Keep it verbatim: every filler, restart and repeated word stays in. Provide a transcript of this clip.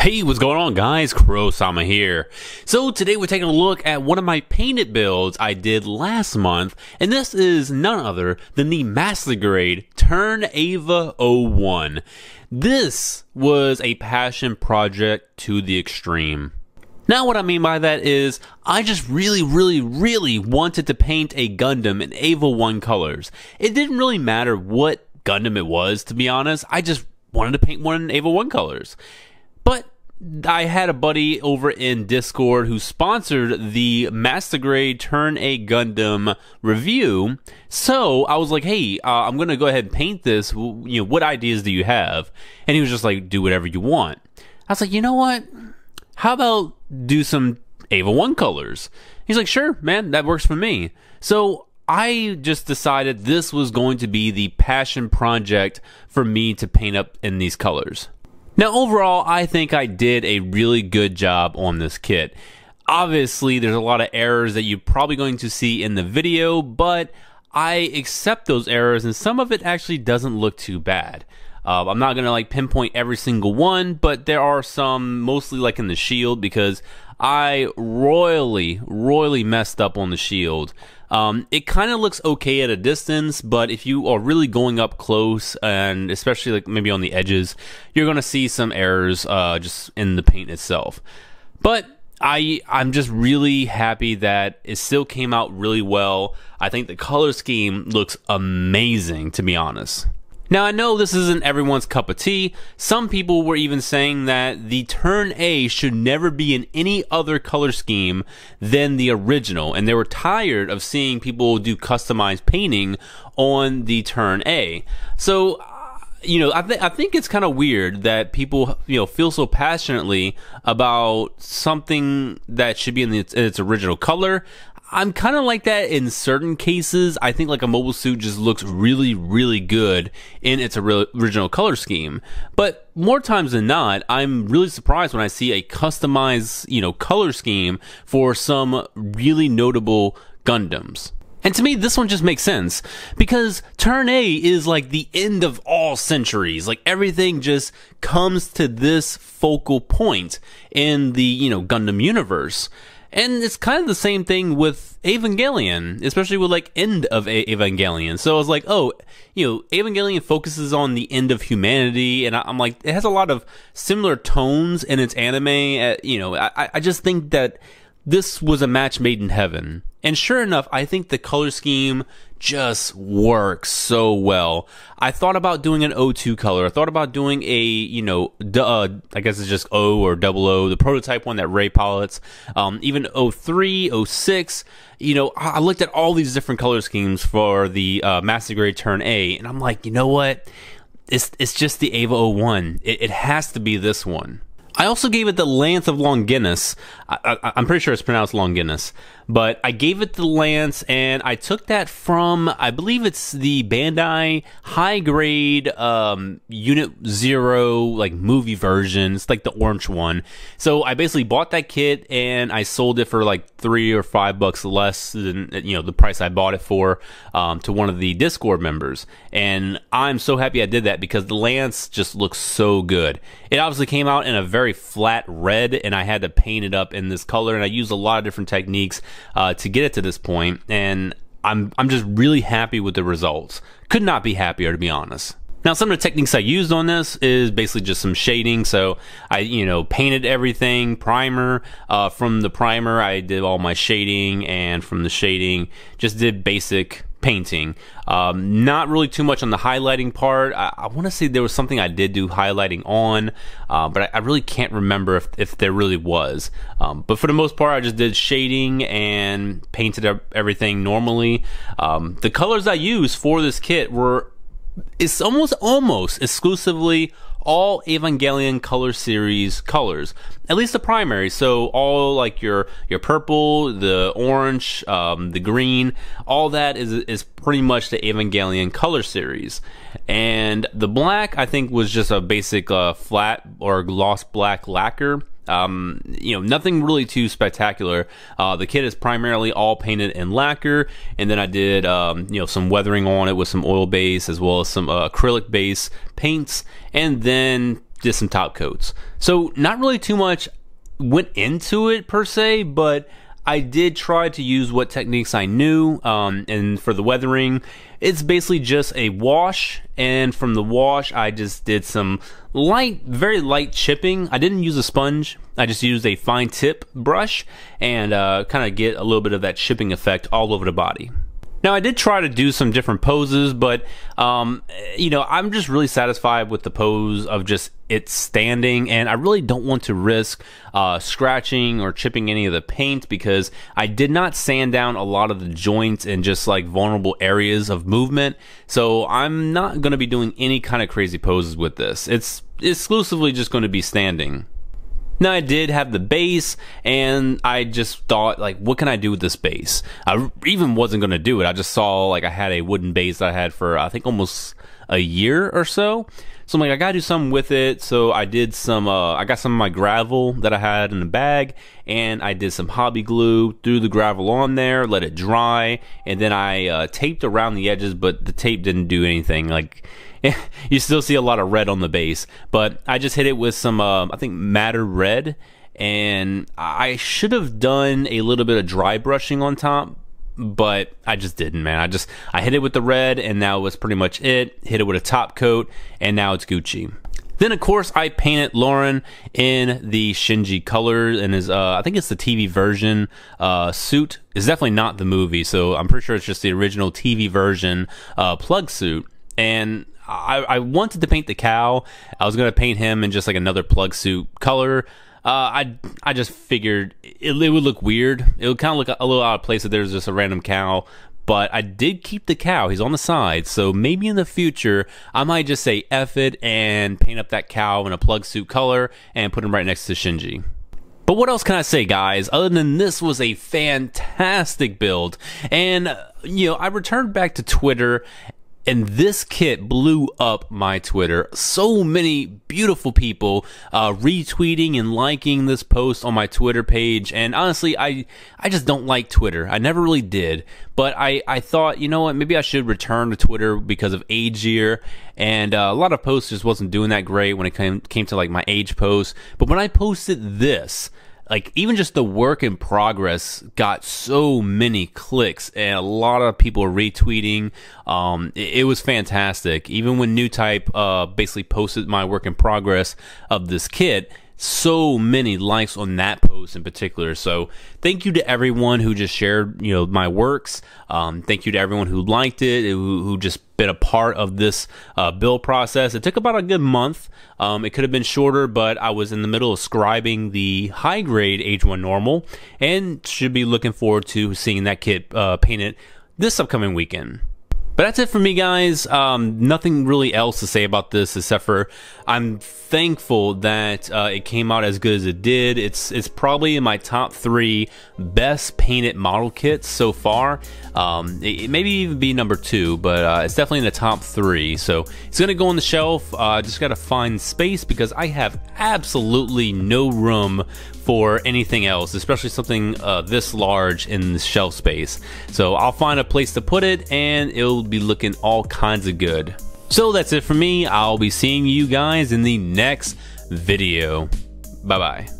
Hey, what's going on, guys? Krowsama here. So today we're taking a look at one of my painted builds I did last month, and this is none other than the Master Grade Turn E V A zero one. This was a passion project to the extreme. Now what I mean by that is, I just really, really, really wanted to paint a Gundam in E V A zero one colors. It didn't really matter what Gundam it was, to be honest. I just wanted to paint one in E V A zero one colors. But I had a buddy over in Discord who sponsored the Master Grade Turn A Gundam review, so I was like, hey, uh, I'm going to go ahead and paint this, you know, what ideas do you have? And he was just like, do whatever you want. I was like, you know what, how about do some E V A zero one colors? He's like, sure, man, that works for me. So I just decided this was going to be the passion project for me to paint up in these colors. Now overall, I think I did a really good job on this kit. Obviously, there's a lot of errors that you're probably going to see in the video, but I accept those errors, and some of it actually doesn't look too bad. Uh, I'm not gonna like pinpoint every single one, but there are some, mostly like in the shield, because I royally, royally messed up on the shield. Um, it kind of looks okay at a distance, but if you are really going up close, and especially like maybe on the edges, you're gonna see some errors uh, just in the paint itself. But I, I'm just really happy that it still came out really well. I think the color scheme looks amazing, to be honest. Now I know this isn't everyone's cup of tea. Some people were even saying that the Turn A should never be in any other color scheme than the original, and they were tired of seeing people do customized painting on the Turn A. So, you know, I, th I think it's kind of weird that people, you know, feel so passionately about something that should be in, the, in its original color. I'm kind of like that in certain cases. I think like a mobile suit just looks really, really good in its original color scheme. But more times than not, I'm really surprised when I see a customized, you know, color scheme for some really notable Gundams. And to me, this one just makes sense, because Turn A is like the end of all centuries. Like everything just comes to this focal point in the, you know, Gundam universe. And it's kind of the same thing with Evangelion, especially with like End of Evangelion. So I was like, oh, you know, Evangelion focuses on the end of humanity, and I'm like, it has a lot of similar tones in its anime. You know, I, I just think that this was a match made in heaven. And sure enough, I think the color scheme just works so well. I thought about doing an O two color. I thought about doing a, you know, uh, I guess it's just O or double O, the prototype one that Ray pilots. Um, even O three, O six. You know, I looked at all these different color schemes for the uh, Master Grade Turn A, and I'm like, you know what? It's it's just the E V A zero one. It, it has to be this one. I also gave it the Lance of Longinus. I, I, I'm pretty sure it's pronounced Longinus, but I gave it the Lance, and I took that from, I believe it's the Bandai high grade um, Unit Zero like movie version. It's like the orange one. So I basically bought that kit and I sold it for like three or five bucks less than, you know, the price I bought it for um, to one of the Discord members. And I'm so happy I did that, because the Lance just looks so good. It obviously came out in a very flat red, and I had to paint it up in this color, and I used a lot of different techniques uh, to get it to this point, and I'm, I'm just really happy with the results. Could not be happier, to be honest. Now some of the techniques I used on this is basically just some shading. So I, you know, painted everything, primer. Uh, from the primer I did all my shading, and from the shading just did basic painting. Um, not really too much on the highlighting part. I, I want to say there was something I did do highlighting on, uh, but I, I really can't remember if, if there really was. Um, but for the most part, I just did shading and painted up everything normally. Um, the colors I used for this kit were, it's almost, almost exclusively all Evangelion color series colors, at least the primary. So all like your your purple, the orange, um, the green, all that is is pretty much the Evangelion color series. And the black I think was just a basic uh, flat or gloss black lacquer. Um, you know, nothing really too spectacular. Uh, the kit is primarily all painted in lacquer, and then I did, um, you know, some weathering on it with some oil base as well as some uh, acrylic base paints, and then did some top coats. So not really too much went into it per se, but I did try to use what techniques I knew, um, and for the weathering, it's basically just a wash, and from the wash, I just did some light, very light chipping. I didn't use a sponge, I just used a fine tip brush, and uh, kind of get a little bit of that chipping effect all over the body. Now, I did try to do some different poses, but, um, you know, I'm just really satisfied with the pose of just it standing, and I really don't want to risk uh, scratching or chipping any of the paint because I did not sand down a lot of the joints and just like vulnerable areas of movement, so I'm not going to be doing any kind of crazy poses with this. It's exclusively just going to be standing. Now, I did have the base, and I just thought, like, what can I do with this base? I even wasn't going to do it. I just saw, like, I had a wooden base that I had for, I think, almost a year or so. So I'm like, I got to do something with it. So I did some, uh, I got some of my gravel that I had in the bag, and I did some hobby glue, threw the gravel on there, let it dry, and then I uh, taped around the edges, but the tape didn't do anything, like... You still see a lot of red on the base, but I just hit it with some, uh, I think, madder red, and I should have done a little bit of dry brushing on top, but I just didn't, man. I just, I hit it with the red, and that was pretty much it. Hit it with a top coat, and now it's Gucci. Then, of course, I painted Lauren in the Shinji colors and his, uh, I think it's the T V version uh, suit. It's definitely not the movie, so I'm pretty sure it's just the original T V version uh, plug suit, and... I, I wanted to paint the cow. I was going to paint him in just like another plug suit color. Uh, I I just figured it, it would look weird. It would kind of look a, a little out of place if there was just a random cow. But I did keep the cow. He's on the side. So maybe in the future, I might just say F it and paint up that cow in a plug suit color and put him right next to Shinji. But what else can I say, guys, other than this was a fantastic build. And, you know, I returned back to Twitter, and this kit blew up my Twitter. So many beautiful people uh, retweeting and liking this post on my Twitter page. And honestly, I I just don't like Twitter. I never really did. But I, I thought, you know what, maybe I should return to Twitter because of age year. And uh, a lot of posts just wasn't doing that great when it came, came to like my age posts. But when I posted this, like even just the work in progress got so many clicks and a lot of people retweeting. Um, it, it was fantastic. Even when Newtype uh, basically posted my work in progress of this kit, so many likes on that post in particular. So thank you to everyone who just shared, you know, my works. Um, thank you to everyone who liked it, who, who just been a part of this uh, build process. It took about a good month. Um, it could have been shorter, but I was in the middle of scribing the high grade H one normal, and should be looking forward to seeing that kit uh, painted this upcoming weekend. But that's it for me, guys. Um, nothing really else to say about this except for I'm thankful that uh, it came out as good as it did. It's it's probably in my top three best painted model kits so far. Um, it, it maybe even be number two, but uh, it's definitely in the top three. So it's gonna go on the shelf. I uh, just gotta find space because I have absolutely no room for anything else, especially something uh, this large in the shelf space. So I'll find a place to put it, and it'll be looking all kinds of good. So that's it for me. I'll be seeing you guys in the next video. Bye bye.